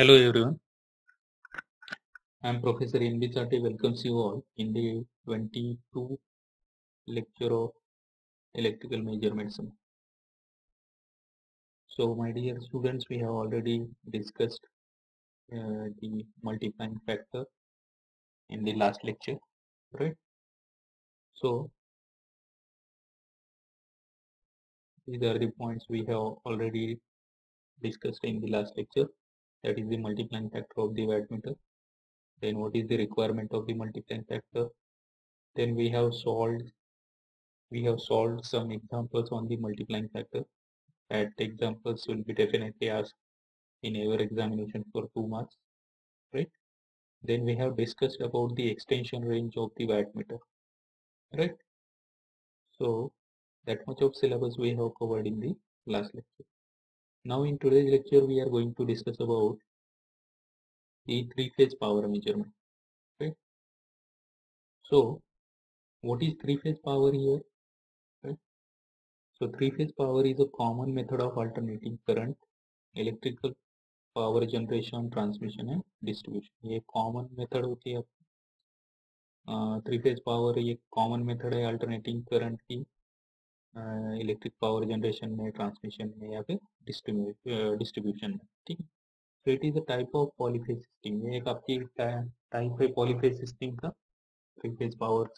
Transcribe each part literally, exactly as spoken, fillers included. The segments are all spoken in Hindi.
Hello everyone, I am Professor N B Chatti welcomes you all in the twenty-second lecture of electrical measurements. So my dear students, we have already discussed uh, the multiplying factor in the last lecture, right? So these are the points we have already discussed in the last lecture. That is the multiplying factor of the wattmeter. Then what is the requirement of the multiplying factor? Then we have solved we have solved some examples on the multiplying factor. That examples will be definitely asked in every examination for two marks, right? Then we have discussed about the extension range of the wattmeter, right? So that much of syllabus we have covered in the last lecture. Now in today's lecture we are going to discuss about the three-phase power measurement. Okay. So what is three-phase power here? Okay. So three-phase power is a common method of alternating current, electrical power generation, transmission and distribution. ये common method होती है three-phase power, ये common method है alternating current की इलेक्ट्रिक पावर जनरेशन में, ट्रांसमिशन में या फिर डिस्ट्रीब्यूशन में, ठीक है. So it is a type of polyphase system. ये एक आपकी टाइप है पॉलीफेज सिस्टम का, थ्री फेज पावर,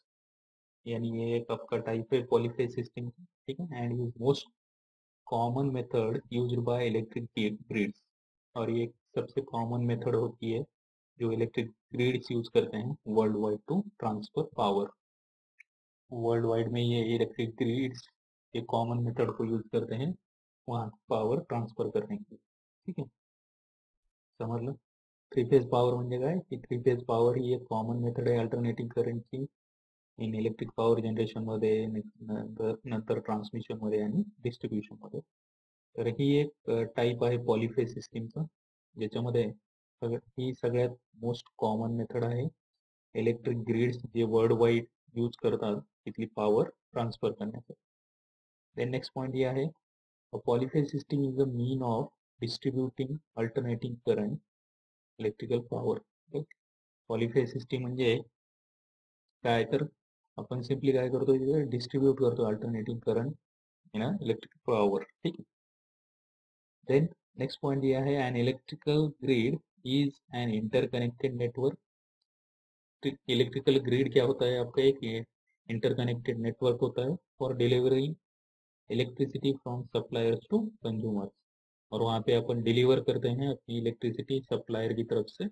यानी ये एक आपका टाइप है पॉलीफेज सिस्टम का, ठीक है. And is most common method used by electric grids, और ये सबसे कॉमन मेथड होती है जो इलेक्ट्रिक ग्रिड्स यूज करते हैं world wide to transfer power. World wide में ये इलेक्ट्रिक ग्रिड्स ये कॉमन मेथड को यूज करते हैं वहाँ पावर ट्रान्सफर करने के लिए, ठीक है. समझ लो थ्री फेज पावर म्हणजे काय की थ्री फेज पावर ही एक कॉमन मेथड आहे अल्टरनेटिंग करंटची इन इलेक्ट्रिक पावर जनरेशनमध्ये, नंतर ट्रान्समिशनमध्ये आणि डिस्ट्रीब्युशनमध्ये. तर ही एक टाईप आहे पॉलीफेज सिस्टीमचं, ज्याच्यामध्ये ही सगळ्यात मोस्ट कॉमन मेथड आहे इलेक्ट्रिक ग्रिड्स जे वर्ल्ड वाईड यूज करतात तिथली पावर ट्रान्सफर करण्यासाठी. देन नेक्स्ट पॉइंट ये है polyphase system is the mean of distributing alternating current electrical power. Polyphase system म्हणजे काय तर आपण सिंपली काय करतो इथे डिस्ट्रीब्यूट करतो alternating current in electric power, ठीक है. देन नेक्स्ट पॉइंट ये है an electrical grid is an interconnected network. Electrical grid क्या होता है आपका एक इंटरकनेक्टेड नेटवर्क होता है for delivering electricity from suppliers to consumers, और वहाँ पे अपन डिलीवर करते हैं अपनी इलेक्ट्रिसिटी सप्लायर की तरफ से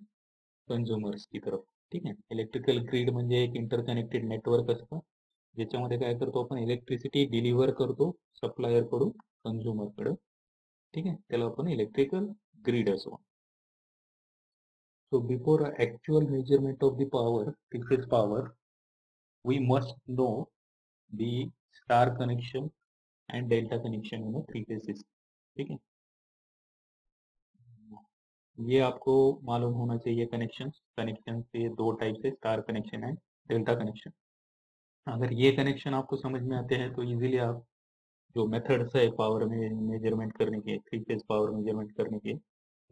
कंज्यूमर्स की तरफ, ठीक है. इलेक्ट्रिकल ग्रिड म्हणजे एक इंटरकनेक्टेड नेटवर्क असतं ज्याच्यामध्ये काय करतो आपण इलेक्ट्रिसिटी डिलीवर करतो सप्लायर कडून कंज्यूमर कडे, ठीक है. त्याला आपण इलेक्ट्रिकल ग्रिड असतो. So before actual measurement of the power, three-phase power, we must know the star connection and delta connection in a three-phase system, ठीक है. ये आपको मालूम होना चाहिए कनेक्शन. कनेक्शन से दो टाइप है, star connection and delta connection. अगर ये कनेक्शन आपको समझ में आते हैं तो इजीली आप जो मेथड्स है पावर में मेजरमेंट करने के, थ्री फेज पावर मेजरमेंट करने के,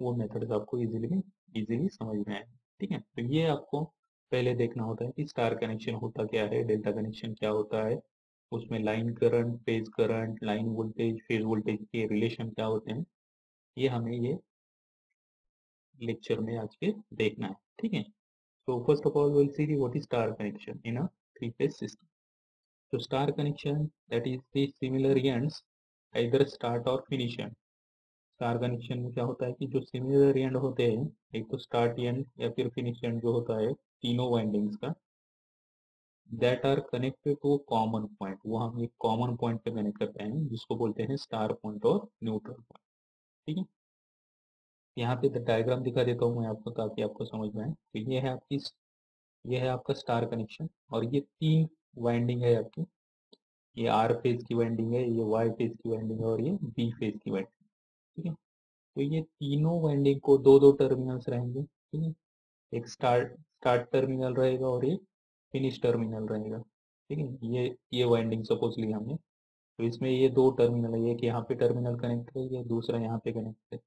वो मेथड्स आपको इजीली इजीली समझ में आए, ठीक है. तो ये आपको पहले देखना होता है कि स्टार कनेक्शन होता क्या है, डेल्टा कनेक्शन क्या होता है, उसमें line current, phase current, line voltage, phase voltage के रिलेशन क्या होते हैं, ये हमें ये लेक्चर में आज के देखना है, ठीक है. तो first of all will see the what is star connection in a three phase system. तो star connection that is the similar ends either start or finish end. Star connection में क्या होता है कि जो सिमिलर एंड होते हैं, एक तो स्टार्ट एंड या फिर फिनिश एंड जो होता है तीनों वाइंडिंग्स का, that are connected to common point. वो हम एक कॉमन पॉइंट पे कनेक्ट करते हैं जिसको बोलते हैं स्टार पॉइंट और न्यूट्रल पॉइंट, ठीक है. यहाँ पे डायग्राम दिखा देता हूँ मैं आपको ताकि आपको समझ में आए. तो ये है आपकी ये है आपका स्टार कनेक्शन, और ये तीन वाइंडिंग है आपकी. ये आर फेज की वाइंडिंग है, ये वाई फेज की वाइंडिंग है और ये बी फेज की वाइंडिंग, ठीक है. तो ये तीनों वाइंडिंग को दो दो टर्मिनल्स रहेंगे, ठीक है. एक स्टार्ट स्टार्ट टर्मिनल रहेगा और एक फिनिश टर्मिनल रहेगा, ठीक है. ये ये वाइंडिंग सपोज ली हमने, तो इसमें ये दो टर्मिनल है, एक यहाँ पे टर्मिनल कनेक्ट है, ये दूसरा यहाँ पे कनेक्ट है.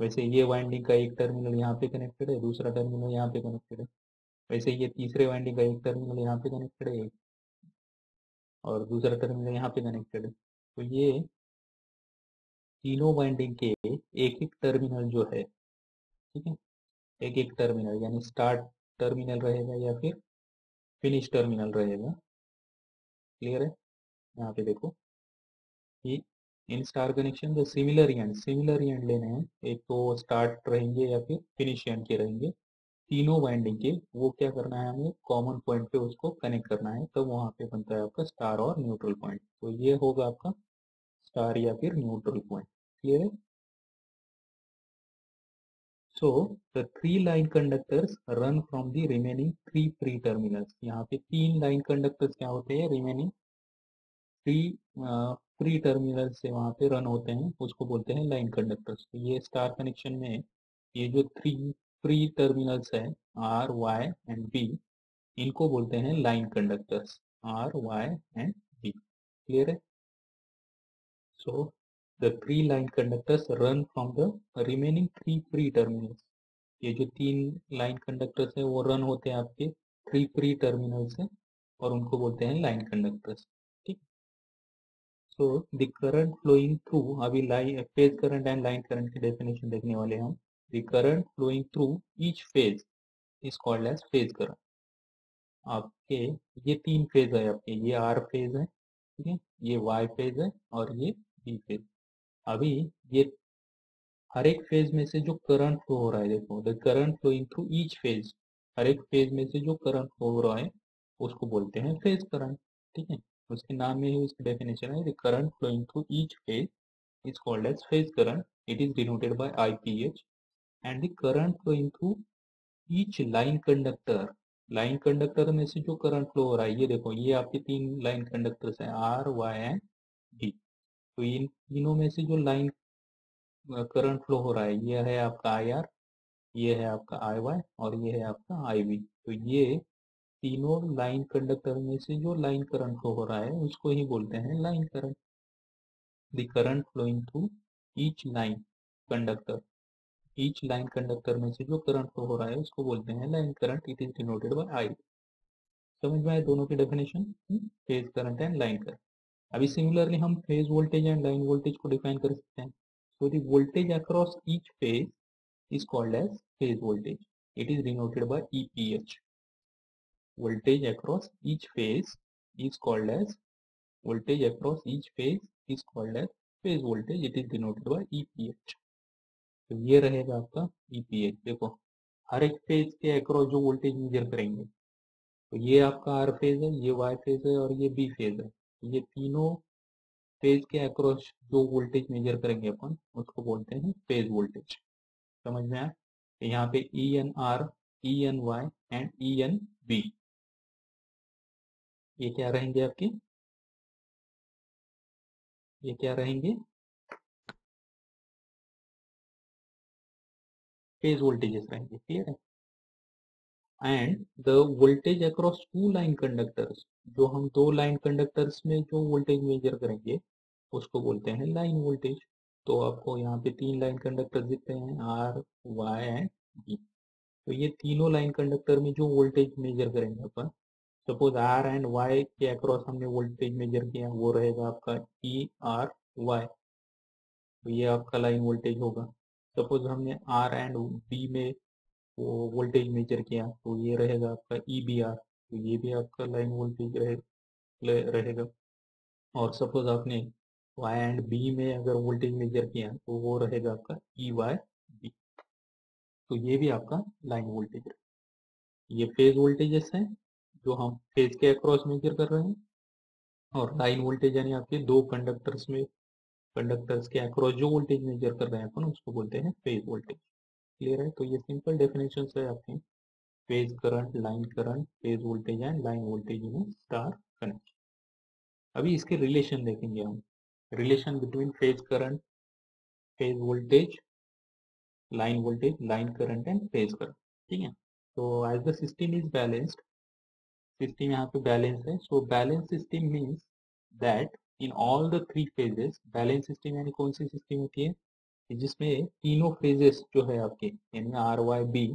वैसे ये वाइंडिंग का एक टर्मिनल यहाँ पे कनेक्टेड है, दूसरा टर्मिनल यहाँ पे कनेक्टेड है, वैसे ये तीसरे वाइंडिंग का एक टर्मिनल यहाँ पे कनेक्टेड है और दूसरा टर्मिनल यहाँ पे कनेक्टेड है। तो ये तीनों वाइंडिंग के एक एक टर्मिनल जो है, ठीक है, एक एक टर्मिनल यानी स्टार्ट टर्मिनल रहेगा या फिर फिनिश टर्मिनल रहेगा। क्लियर है? यहाँ पे देखो ये इन स्टार कनेक्शन जो सिमिलर एंड सिमिलर एंड लेने हैं, एक तो स्टार्ट रहेंगे या फिर फिनिश एंड के रहेंगे, तीनों वाइंडिंग के वो क्या करना है हमें कॉमन पॉइंट पे उसको कनेक्ट करना है, तब तो वहाँ पे बनता है आपका स्टार और न्यूट्रल पॉइंट। तो ये होगा आपका स्टार या फिर न्यूट्रल पॉइंट। क्लियर है? So the three line conductors run from the remaining three free terminals। यहाँ पे तीन line conductors क्या होते हैं, remaining three free terminals से वहाँ पे run होते हैं, उसको बोलते हैं line conductors। तो ये star connection में ये जो three free terminals है R, Y and B, इनको बोलते हैं line conductors R, Y and B। Clear है? So the three line conductors run from the remaining three free terminals। ये जो तीन लाइन कंडक्टर्स हैं वो रन होते हैं आपके थ्री फ्री टर्मिनल्स हैं और उनको बोलते हैं लाइन कंडक्टर्स। ठीक। So the current flowing through, अभी line phase current and line current की डेफिनेशन देखने वाले हैं हम। The current flowing through each phase is called as phase current. आपके ये तीन फेज है आपके, ये आर फेज है, ठीक है, ये वाई फेज है और ये बी फेज। अभी ये हर एक फेज में से जो करंट फ्लो हो रहा है, देखो the current flowing through each phase, हर एक फेज में से जो करंट फ्लो हो रहा है उसको बोलते हैं फेज करंट। ठीक है, उसके नाम में ही उसकी डेफिनेशन है, the current flowing through each phase is called as phase current. It is denoted by IPH. And the current flowing through each line conductor, line conductor में से जो करंट फ्लो हो रहा है, ये देखो ये आपके तीन लाइन कंडक्टर्स हैं आर, वाई एंड बी। तो इन तीनों में से जो लाइन करंट फ्लो हो रहा है, ये है आपका आई आर, ये है आपका आई वाई और ये है आपका आई बी। तो ये तीनों लाइन कंडक्टर में से जो लाइन करंट फ्लो हो रहा है उसको ही बोलते हैं line current. The current flowing through each line conductor, each line conductor में से जो करंट फ्लो हो रहा है उसको बोलते हैं line current. It is denoted by I. समझ में आए दोनों की definition, phase current and line current. अभी सिमिलरली हम phase voltage and line voltage को डिफाइन कर सकते हैं। So the voltage across each phase is called as phase voltage. It is denoted by EPH. Voltage across each phase is called as voltage across each phase is called as phase voltage. It is denoted by EPH. तो ये रहेगा आपका ईपीएच। देखो हर एक फेज के अक्रॉस जो वोल्टेज मेजर करेंगे, तो ये आपका आर फेज है, ये वाई फेज है और ये बी फेज है। ये तीनों फेज के अक्रॉस जो वोल्टेज मेजर करेंगे अपन उसको बोलते हैं फेज वोल्टेज। समझ में आया? यहाँ पे E N R, E N Y and E N B, ये क्या रहेंगे आपके, ये क्या रहेंगे फेज वोल्टेजेस रहेंगे। क्लियर है? And the voltage across two line conductors, जो हम दो लाइन कंडक्टर्स में जो वोल्टेज मेजर करेंगे उसको बोलते हैं लाइन वोल्टेज। तो आपको यहाँ पे तीन लाइन कंडक्टर्स दिखते हैं आर, वाई एंड बी। तो ये तीनों लाइन कंडक्टर में जो वोल्टेज मेजर करेंगे अपन, सपोज आर एंड वाई के अक्रॉस हमने वोल्टेज मेजर किया, वो रहेगा आपका ई आर वाई, तो ये आपका लाइन वोल्टेज होगा। सपोज हमने आर एंड बी में वो वोल्टेज मेजर किया, तो ये रहेगा आपका ई बी आर, तो ये भी आपका लाइन वोल्टेज रहेगा। और सपोज आपने वाई एंड बी में अगर वोल्टेज मेजर किया तो वो रहेगा आपका ई वाई बी, तो ये भी आपका लाइन वोल्टेज रहेगा। ये फेज वोल्टेजेस हैं जो हम फेज के अक्रॉस मेजर कर रहे हैं, और लाइन वोल्टेज यानी आपके दो कंडक्टर्स में कंडक्टर्स के अक्रॉस जो वोल्टेज मेजर कर रहे हैं अपन उसको बोलते हैं फेज वोल्टेज। क्लियर है? तो ये सिंपल डेफिनेशन है आपकी phase current, line current, phase voltage and line voltage में स्टार कनेक्शन। अभी इसके रिलेशन देखेंगे हम, relation between phase current, phase voltage, line voltage, line current and phase current. ठीक है? तो as the system is balanced, system यहाँ पे बैलेंस है। So balance system means that in all the three phases, balance system यानी कौन सी सिस्टम होती है, जिसमें तीनों फेजेस जो है आपके यानी आर वाई बी,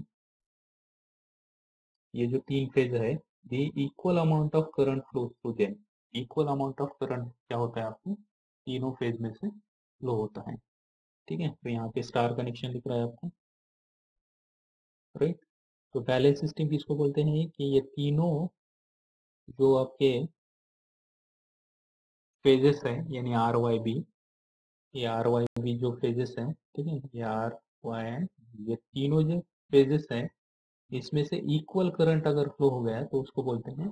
ये जो तीन फेज है the equal amount of current flow through them. Equal amount of current क्या होता है आपको तीनों फेज में से फ्लो होता है। ठीक है, तो यहाँ पे स्टार कनेक्शन दिख रहा है आपको, राइट। तो बैलेंस सिस्टम किसको बोलते हैं कि ये तीनों जो आपके फेजेस हैं यानी आर वाई बी, ये आर वाई बी जो फेजेस हैं, ठीक है, ये आर वाई ये तीनों जो फेजेस हैं इसमें से इक्वल करंट अगर फ्लो हो गया तो उसको बोलते हैं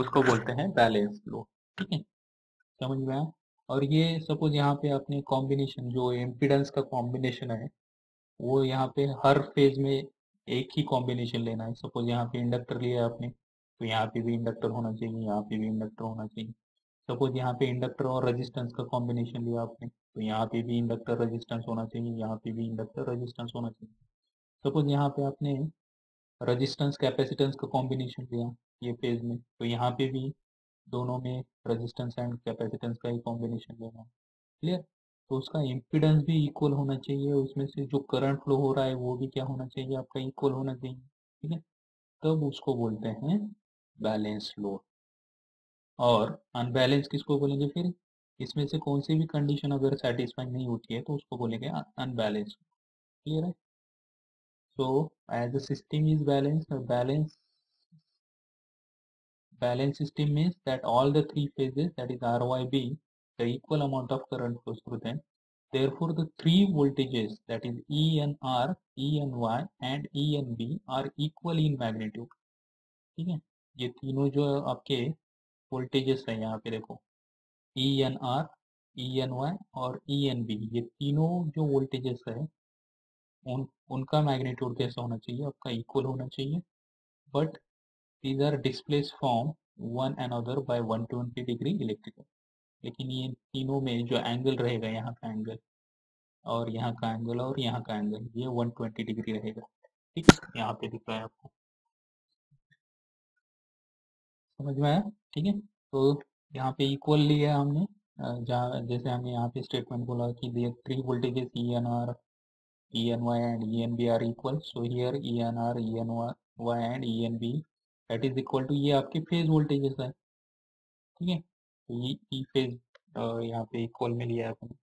उसको बोलते हैं बैलेंस फ्लो। ठीक है, समझ में आया। और ये सपोज यहाँ पे आपने कॉम्बिनेशन जो एम्पिडेंस का कॉम्बिनेशन है वो यहाँ पे हर फेज में एक ही कॉम्बिनेशन लेना है। सपोज यहाँ पे इंडक्टर लिया आपने तो यहाँ पे भी इंडक्टर होना चाहिए, यहाँ पे भी इंडक्टर होना चाहिए। सपोज यहाँ पे इंडक्टर और रेजिस्टेंस का कॉम्बिनेशन लिया आपने तो यहाँ पे भी इंडक्टर रेजिस्टेंस होना चाहिए, यहाँ पे भी इंडक्टर रेजिस्टेंस होना चाहिए। सपोज यहाँ पे आपने रेजिस्टेंस कैपेसिटेंस का कॉम्बिनेशन लिया ये फेज में तो यहाँ पे भी दोनों में रेजिस्टेंस एंड कैपेसिटेंस का ही कॉम्बिनेशन लेना है, क्लियर। तो उसका इम्पीडेंस भी इक्वल होना चाहिए, उसमें से जो करंट फ्लो हो रहा है वो भी क्या होना चाहिए आपका इक्वल होना चाहिए, ठीक है, तब उसको बोलते हैं बैलेंस लोड। और अनबैलेंस किसको बोलेंगे फिर, इसमें से कौन सी भी कंडीशन अगर सेटिस्फाई नहीं होती है तो उसको बोलेंगे अनबैलेंस, क्लियर है। So as a system is balance, balance Balance system means that all the three phases, that is R Y B, the equal amount of current flows through them. Therefore, the three voltages, that is E and R, E and Y, and E and B, are equal in magnitude. ठीक है, ये तीनों जो आपके वोल्टेजेस हैं यहाँ पे देखो E and R, E and Y और E and B, ये तीनों जो वोल्टेजेस हैं उन उनका मैग्नीट्यूड कैसा होना चाहिए आपका इक्वल होना चाहिए। But These are displaced from one another by one hundred twenty degree electrical. लेकिन ये तीनों में जो एंगल रहेगा यहाँ का एंगल और यहाँ का एंगल और यहाँ का एंगल ये one hundred twenty डिग्री रहेगा, ठीक है, यहाँ पे दिख रहा है आपको, समझ में आया। ठीक है, तो यहाँ पे इक्वल लिया है हमने, जहाँ जैसे हमने यहाँ पे स्टेटमेंट बोला कि the three voltages E and R, E and Y and E and B are equal. So here E and R, E and Y and E and B that is equal to ये आपके फेज वोल्टेजेस है, ठीक है, ये ई फेज यहाँ पे इक्वल में लिया है अपने।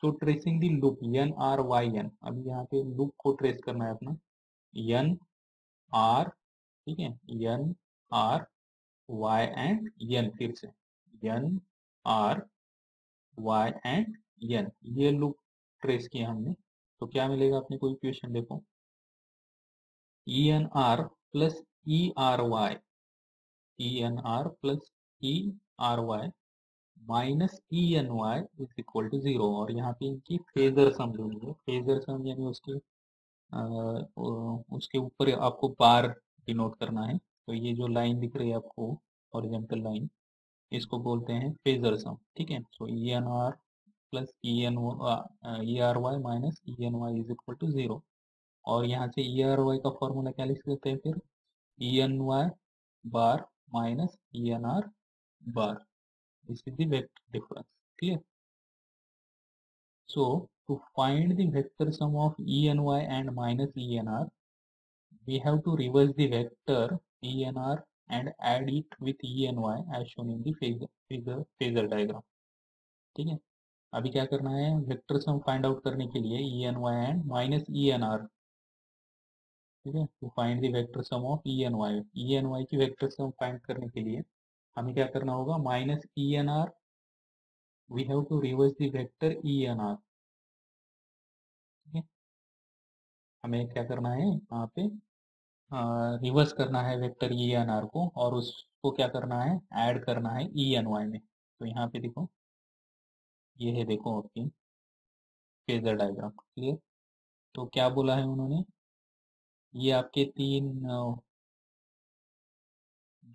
So tracing the loop N R Y N, अभी यहाँ पे लूप को ट्रेस करना है अपना एन आर, ठीक है, N R Y and N, फिर से N R Y and N, ये लूप ट्रेस किया हमने तो क्या मिलेगा अपने कोई इक्वेशन देखो E N R plus E R Y, E N R plus E R Y minus E N Y is equal to zero। और यहाँ पे इनकी फेजर सम लेनी है, फेजर सम यानी उसके आ, उसके ऊपर आपको बार डिनोट करना है। तो ये जो लाइन दिख रही है आपको हॉरिजॉन्टल लाइन इसको बोलते हैं फेजर सम, ठीक है। सो E N R plus E N E R Y minus E N Y is equal to zero। और यहाँ से E R Y का फॉर्मूला क्या लिख सकते हैं फिर E N Y bar minus E N R bar, this is the vector difference, clear. So to find the vector sum of E N Y and minus E N R we have to reverse the vector E N R and add it with E N Y as shown in the phasor phasor diagram, ठीक है। अभी क्या करना है वेक्टर सम फाइंड आउट करने के लिए E N Y and minus E N R, ठीक है। To find the vector sum of E N Y, E N Y की वेक्टर सम फाइंड करने के लिए हमें क्या करना होगा minus E N R, we have to reverse the vector E N R, ठीक है। हमें क्या करना है यहाँ पे रिवर्स करना है वेक्टर ई एन आर को और उसको क्या करना है ऐड करना है ई एन वाई में। तो यहाँ पे देखो ये है देखो आपकी फेजर डायग्राम, क्लियर। तो क्या बोला है उन्होंने ये आपके तीन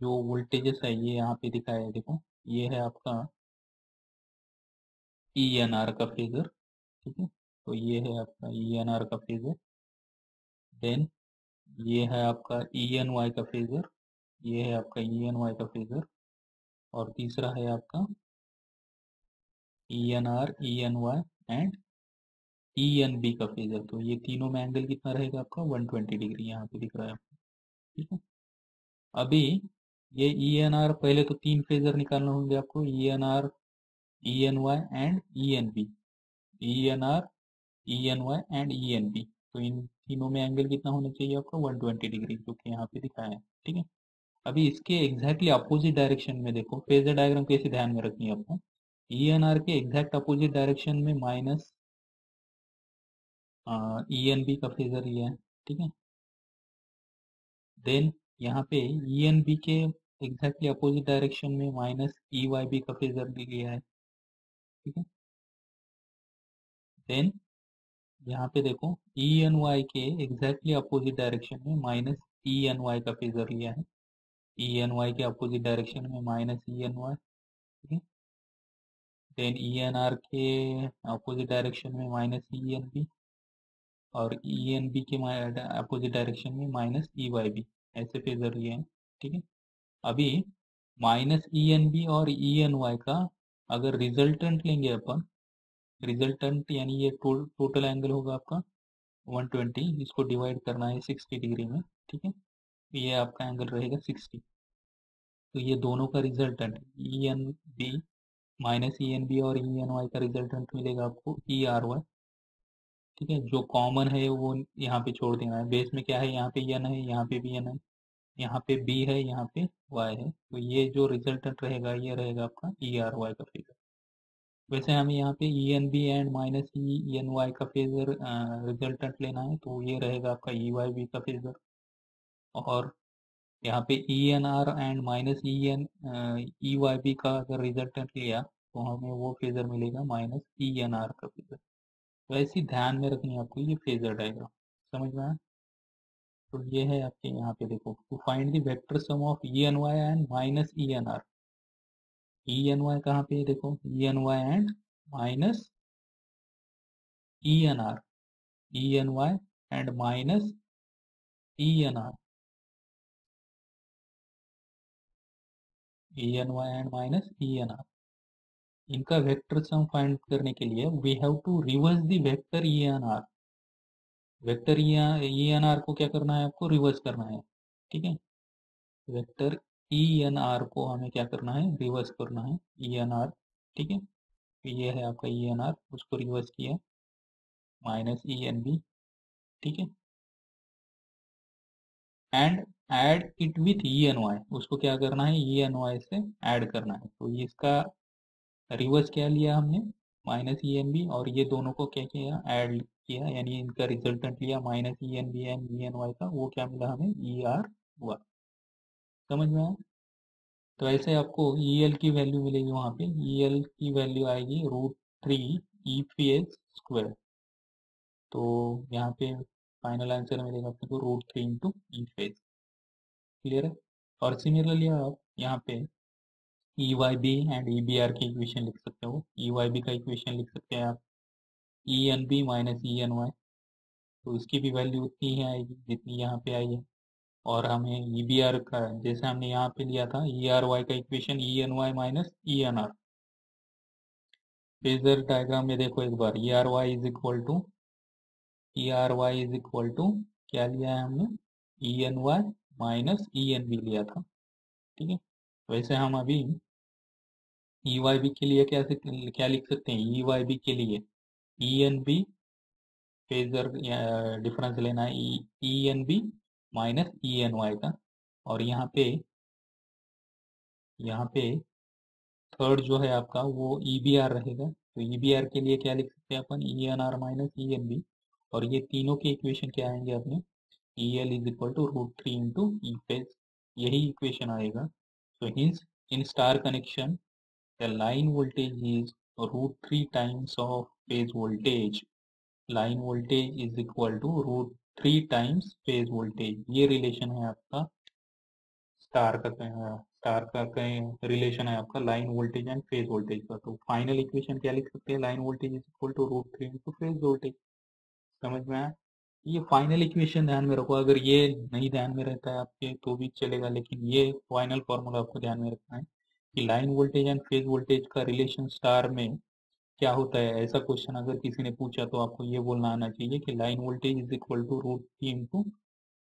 जो वोल्टेजेस है ये यहाँ पे दिखाया है देखो, ये है आपका ई एन आर का फेजर, ठीक है। तो ये है आपका ई एन आर का फेजर, देन ये है आपका ई एन वाई का फेजर, ये है आपका ई एन वाई का फेजर, और तीसरा है आपका E N R E N Y and E N B का फेज है, तो ये तीनों में एंगल कितना रहेगा आपका एक सौ बीस डिग्री यहाँ पे दिख रहा है आपको, ठीक है। अभी ये ई एन आर, पहले तो तीन फेजर निकालना होंगे आपको, E N R, E N Y and E N B, E N R, E N Y and E N B. तो इन तीनों में एंगल कितना होना चाहिए आपका एक सौ बीस डिग्री, जो कि यहाँ पे दिखाया है, ठीक है। अभी इसके एग्जैक्टली अपोजिट डायरेक्शन में देखो, फेजर डायग्राम कैसे ध्यान में रखनी है आपको, ई एन आर के एग्जैक्ट अपोजिट डायरेक्शन में माइनस ई एन बी का फेजर ये है, ठीक है। देन यहाँ पे ई एन बी के एग्जैक्टली अपोजिट डायरेक्शन में माइनस ई वाई बी का फेजर लिया है, ठीक है। देन यहाँ पे देखो ई एन वाई के एग्जैक्टली अपोजिट डायरेक्शन में माइनस ई एन वाई का फेजर लिया है, ई एन वाई के अपोजिट डायरेक्शन में माइनस ई एन वाई, ठीक है। देन ई एन आर के अपोजिट डायरेक्शन में माइनस ई एन बी और ई एन बी के अपोजिट डायरेक्शन में माइनस ई वाई बी, ऐसे फेजर लिए हैं, ठीक है। अभी माइनस ई एन बी और ई एन वाई का अगर रिजल्टेंट लेंगे अपन, रिजल्टेंट यानी ये टोटल टोटल एंगल होगा आपका एक सौ बीस, इसको डिवाइड करना है साठ डिग्री में, ठीक है। ये आपका एंगल रहेगा साठ। तो ये दोनों का resultant E N B minus E N B और ई एन वाई का रिजल्टेंट मिलेगा आपको ई आर वाई, ठीक है। जो कॉमन है वो यहाँ पे छोड़ देना है, बेस में क्या है, यहाँ पे एन है, यहाँ पे भी एन है, यहाँ पे बी है, यहाँ पे वाई है। तो ये जो रिजल्टेंट रहेगा ये रहेगा आपका ई आर वाई का फेजर। वैसे हमें यहाँ पे E N B and minus E N Y का फेजर रिजल्टेंट लेना है, तो ये रहेगा आपका ई वाई बी का फेजर। और यहाँ पे E N R and minus E N E Y B का अगर रिजल्टेंट लिया तो हमें वो फेजर मिलेगा माइनस ई एन आर का फेजर। वैसे ही ध्यान में रखनी है आपको ये फेजर डायग्राम, समझ में आया। तो ये है आपके यहाँ पे देखो, to find the vector sum of E N Y and minus E N R. E N Y कहाँ पे देखो, E N Y and minus E N R, E N Y and minus E N R, E N Y and minus E N R. इनका वेक्टर सम फाइंड करने के लिए we have to reverse the vector E N R. Vector E N R को क्या करना है आपको, रिवर्स करना है, ठीक है। वेक्टर ई एन आर को हमें क्या करना है, रिवर्स करना है ई एन आर, ठीक है। ये है आपका ई एन आर, उसको रिवर्स किया माइनस ई एन बी, ठीक है। And add it with E N Y, उसको क्या करना है, ई एन वाई से ऐड करना है। तो इसका रिवर्स क्या लिया हमने, माइनस ई एन बी, और ये दोनों को क्या किया, ऐड किया, यानी इनका रिजल्टेंट लिया minus E N B and E N Y का, वो क्या मिला हमें ई आर वाई, समझ में आया। तो ऐसे आपको ई एल की वैल्यू मिलेगी, वहाँ पे ई एल की वैल्यू आएगी root three E P H square. तो यहाँ पे फाइनल आंसर मिलेगा अपने को root three into E P H, clear है। और सिमिलरली आप यहाँ पे E Y B and E B R की इक्वेशन लिख सकते हो, ई वाई बी का इक्वेशन लिख सकते हैं आप E N B minus E N Y, तो इसकी भी वैल्यू उतनी ही आएगी जितनी यहाँ पे आई है। और हमें ई बी आर का, जैसे हमने यहाँ पे लिया था ई आर वाई का equation, E N Y minus E N R. Phasor diagram में देखो एक बार, E R Y is equal to, E R Y is equal to क्या लिया है हमने, E N Y minus E N B लिया था, ठीक है। वैसे हम अभी ई वाई बी के लिए क्या क्या लिख सकते हैं, ई वाई बी के लिए E N B, phasor difference लेना है E N B minus E N Y का। और यहाँ पे यहाँ पे थर्ड जो है आपका वो ई बी आर रहेगा, तो ई बी आर के लिए क्या लिख सकते हैं अपन, E N R minus E N B. और ये तीनों के इक्वेशन क्या आएंगे अपने, E L is equal to root three into E phase, यही इक्वेशन आएगा। तो hence in star connection the line voltage is root three times of phase voltage, line voltage is equal to root three times phase voltage. ये रिलेशन है आपका स्टार का, स्टार का कहीं रिलेशन है आपका line voltage and phase voltage का। तो फाइनल इक्वेशन क्या लिख सकते हैं, line voltage is equal to root three into phase voltage, समझ में आया। ये फाइनल इक्वेशन ध्यान में रखो, अगर ये नहीं ध्यान में रहता है आपके तो भी चलेगा, लेकिन ये फाइनल फॉर्मूला आपको ध्यान में रखना है कि line voltage and phase voltage का रिलेशन स्टार में क्या होता है, ऐसा क्वेश्चन अगर किसी ने पूछा तो आपको ये बोलना आना चाहिए कि line voltage is equal to root three into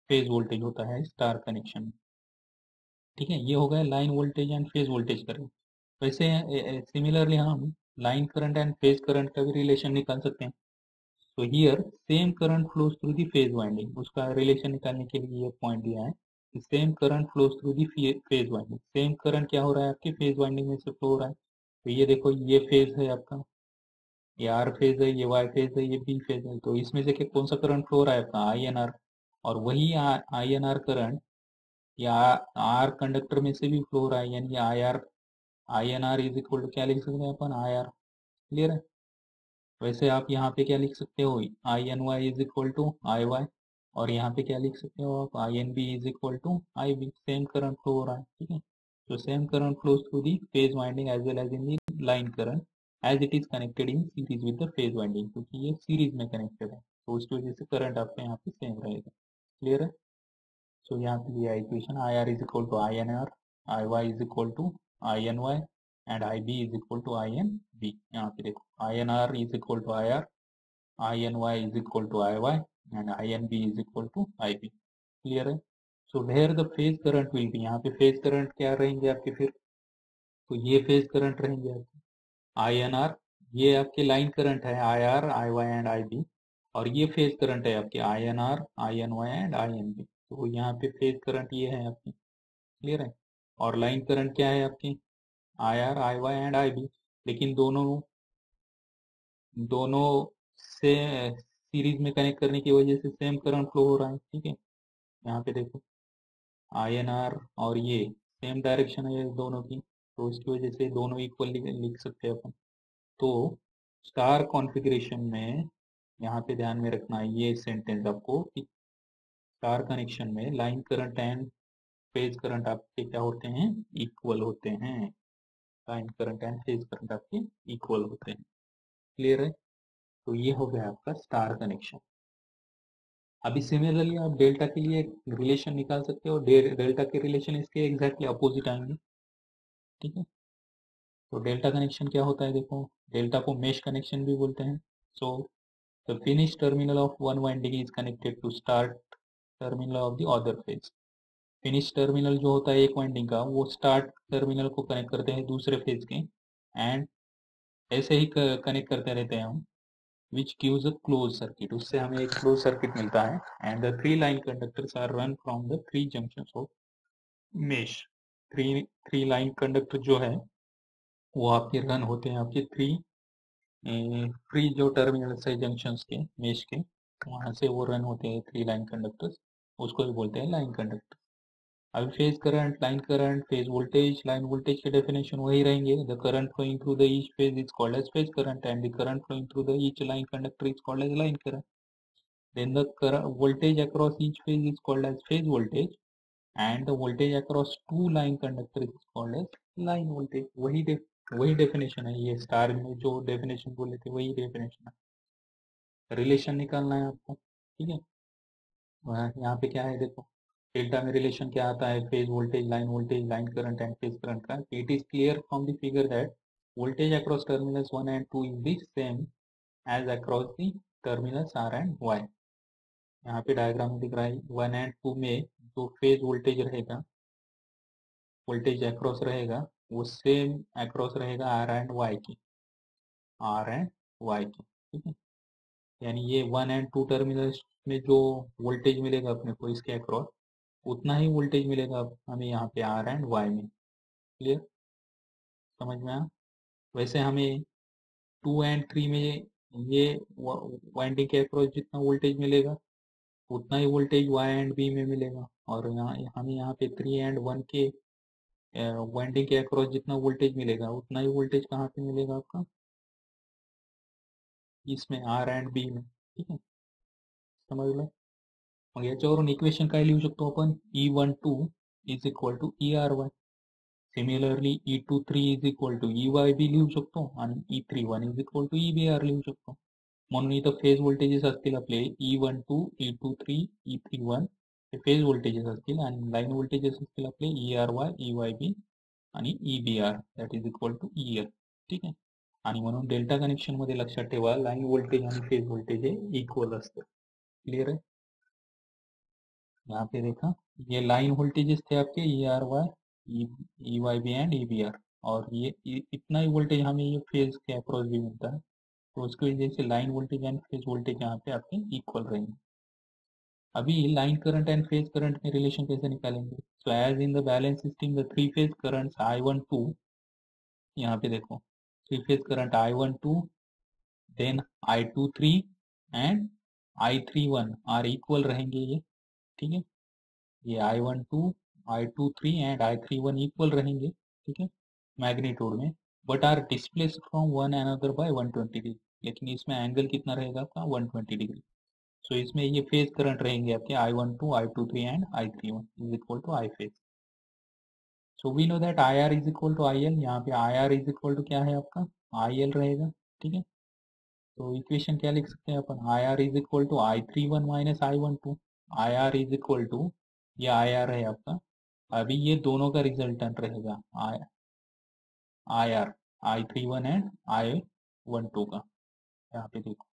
phase voltage होता है स्टार कनेक्शन। ठीक है, ये हो गया line voltage and phase voltage करें। वैसे सिमिलरली हम line current and phase current का भी रिलेशन निकाल सकते हैं। So here same current flows through the phase winding, उसका रिलेशन निकालने के लिए ये पॉइंट दिया है कि same current flows through the phase winding. Same current क्या हो रहा है आपके फेज वाइंडिंग में से फ्लो हो रहा है। तो ये देखो ये फेज है आपका, ये आर फेज है, ये वाई फेज है, ये बी फेज है। तो इसमें से कौन सा करंट फ्लो हो रहा है आपका आई एन आर, और वही आई एन आर करंट या आर कंडक्टर में से भी फ्लो हो रहा है, यानी I R I N R is equal to क्या लिख सकते हैं अपन आई आर। क्लियर है। वैसे आप यहाँ पे क्या लिख सकते हो I N Y is equal to I Y, और यहाँ पे क्या लिख सकते हो आप I N B is equal to I B. Same current flow हो रहा है। ठीक है, तो same current flows through the phase winding as well as in the line current as it is connected in series with the phase winding, क्योंकि ये सीरीज में कनेक्टेड है तो उसकी वजह से करंट आपका यहाँ पे सेम रहेगा। क्लियर है। सो so, यहाँ पे लिया equation I R is equal to I N R, I Y is equal to I N Y and I B is equal to I N B. यहाँ पे देखो I N R is equal to I R, I N Y is equal to I Y and I N B is equal to I B. Clear है। So where the phase current will be, यहाँ पे फेज करंट क्या रहेंगे आपके फिर, तो ये फेज करंट रहेंगे आपके आई एन आर, ये आपके लाइन करंट है I R I Y and I B, और ये फेज करंट है आपके I N R I N Y and I N B. तो यहाँ पे फेज करंट ये है आपकी। क्लियर है। और लाइन करंट क्या है आपकी I R I Y and I B, लेकिन दोनों दोनों से सीरीज में कनेक्ट करने की वजह से सेम करंट फ्लो हो रहा है। ठीक है, यहाँ पे देखो आई एन आर और ये सेम डायरेक्शन है दोनों की, तो इसकी वजह से दोनों इक्वल लिख सकते हैं अपन। तो स्टार कॉन्फ़िगरेशन में यहाँ पे ध्यान में रखना है ये सेंटेंस आपको कि स्टार कनेक्शन में line current and phase current आपके क्या होते हैं, इक्वल होते हैं। Line current and phase current आपके इक्वल होते हैं। क्लियर है। तो ये हो गया आपका स्टार कनेक्शन। अभी सिमिलरली आप डेल्टा के लिए रिलेशन निकाल सकते हो। डेल्टा के रिलेशन इसके एग्जैक्टली अपोजिट आएंगे। ठीक है, तो डेल्टा कनेक्शन क्या होता है, देखो डेल्टा को मेश कनेक्शन भी बोलते हैं। So the finish terminal of one winding is connected to start terminal of the other phase. Finish terminal जो होता है एक वाइंडिंग का, वो स्टार्ट टर्मिनल को कनेक्ट करते हैं दूसरे फेज के, एंड ऐसे ही कनेक्ट करते रहते हैं हम, which gives a close circuit, उससे हमें एक क्लोज सर्किट मिलता है। And the three line conductors are run from the three junctions of mesh. Three three line conductor जो है वो आपके रन होते हैं आपके थ्री थ्री जो टर्मिनल्स है जंक्शंस के मेश के, वहाँ से वो रन होते हैं थ्री लाइन कंडक्टर्स, उसको भी बोलते हैं लाइन कंडक्टर। अभी phase current, line current, phase voltage, line voltage के डेफिनेशन वही रहेंगे। The current flowing through the each phase is called as phase current and the current flowing through the each line conductor is called as line current. Then the current voltage across each phase is called as phase voltage and the voltage across two line conductor is called as line voltage. वही दे, वही डेफिनेशन है। ये स्टार में जो डेफिनेशन बोले थे वही डेफिनेशन है। रिलेशन निकालना है आपको। ठीक है, यहाँ पे क्या है देखो, डेल्टा में रिलेशन क्या आता है, phase voltage, line voltage, line current and phase current का। It is clear from the figure that voltage across terminals one and two is the same as across the terminals R and Y. यहाँ पे डायग्राम में दिख रहा है वन एंड टू में जो फेज वोल्टेज रहेगा, वोल्टेज अक्रॉस रहेगा, वो सेम अक्रॉस रहेगा आर एंड वाई की, आर एंड वाई की। ठीक है, यानी ये वन एंड टू टर्मिनल में जो वोल्टेज मिलेगा अपने को इसके अक्रॉस, उतना ही वोल्टेज मिलेगा हमें यहाँ पे आर एंड वाई में। क्लियर, समझ में आया। वैसे हमें टू एंड थ्री में ये वाइंडिंग के अक्रॉस जितना वोल्टेज मिलेगा उतना ही वोल्टेज वाई एंड बी में मिलेगा, और यहाँ हमें यहाँ पे थ्री एंड वन के वाइंडिंग के अक्रॉस जितना वोल्टेज मिलेगा उतना ही वोल्टेज कहाँ पे मिलेगा आपका, इसमें आर एंड बी में। ठीक है, समझ लो। मग याच्यावरून इक्वेशन काय लिहू शकतो आपण, E one two is equal to E R Y. Similarly E two three is equal to E Y B लिहू शकतो, आणि E three one is equal to E B R लिहू शकतो। म्हणून इथं फेज वोल्टेजेस असतील आपले E one two E two three E three one हे फेज वोल्टेजेस असतील, आणि लाईन वोल्टेजेस असतील आपले ई आर वाय ई वाय बी आणि E B R that is equal to E L. ठीक आहे, आणि म्हणून डेल्टा कनेक्शन मध्ये लक्षात ठेवा लाईन व्होल्टेज आणि फेज व्होल्टेज हे इक्वल असते। क्लियर है? यहाँ पे देखा ये लाइन वोल्टेजेस थे आपके E R Y E Y B and E B R, और ये इतना ही वोल्टेज हमें ये फेज के अक्रॉस भी मिलता है, तो उसकी वजह से line voltage and phase voltage यहाँ पे आपके इक्वल रहेंगे। अभी line current and phase current में रिलेशन कैसे निकालेंगे? So as in the balance system the three phase currents I one two, यहाँ पे देखो three phase current I one two then I two three and I three one are equal रहेंगे ये, ठीक है, ये I one two I two three and I three one equal रहेंगे, ठीक है, मैग्नीट्यूड में, but are displace from one and other by one twenty degree. लेकिन इसमें एंगल कितना रहेगा आपका one twenty degree. So so, इसमें ये फेज करंट रहेंगे आपके I one two I two three and I three one is equal to I phase. So we know that I R is equal to I L, यहाँ पे I R is equal to क्या है आपका आई एल रहेगा, ठीक है। तो इक्वेशन क्या लिख सकते हैं अपन, I R is equal to I three one minus I one two, I R is equal to ये आई आर है आपका, अभी ये दोनों का रिजल्टेंट रहेगा I I R I three one and I one two का। यहाँ पे देखो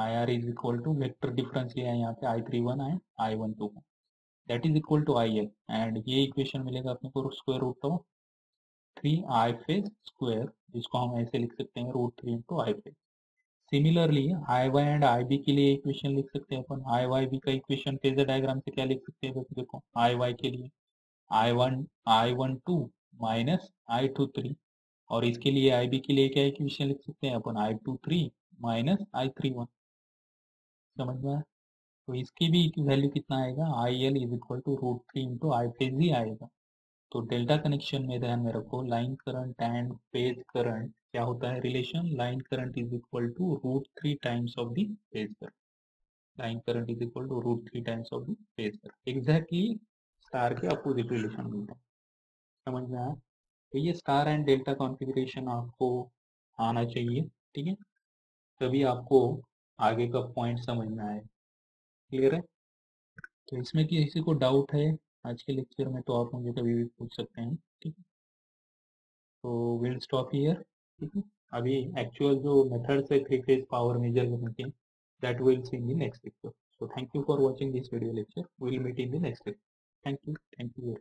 I R is equal to vector difference ये है यहाँ पे I three one and I one two का, that is equal to I L, and ये इक्वेशन मिलेगा अपने को square root of three I phase square, जिसको हम ऐसे लिख सकते हैं root three into I phase. Similarly I Y and I B के लिए इक्वेशन लिख सकते हैं अपन, आई वाई बी का इक्वेशन फेजर डायग्राम से क्या लिख सकते हैं देखो, आई वाई के लिए I one I one two minus I two three, और इसके लिए आई बी के लिए क्या इक्वेशन लिख सकते हैं अपन, I two three minus I three one. समझ में आया? तो इसकी भी वैल्यू कितना आएगा, I L is equal to root three into I phase ही आएगा। तो डेल्टा कनेक्शन में ध्यान में रखो line current and phase current क्या होता है relation, line current is equal to root three times of the phase current, line current is equal to root three times of the phase current, exactly star के अपोजिट रिलेशन मिलता है। समझ में आया? तो ये स्टार एंड डेल्टा कॉन्फिगरेशन आपको आना चाहिए, ठीक है, तभी आपको आगे का पॉइंट समझ में आए। क्लियर है? तो इसमें कि किसी को डाउट है आज के लेक्चर में तो आप मुझे कभी भी पूछ सकते हैं, ठीक है। तो विल स्टॉप हियर, ठीक है। अभी एक्चुअल जो मेथड्स है थ्री फेज पावर मेजरमेंट के, that will see in the next lecture. So thank you for watching this video lecture. We will meet in the next lecture. Thank you. Thank you.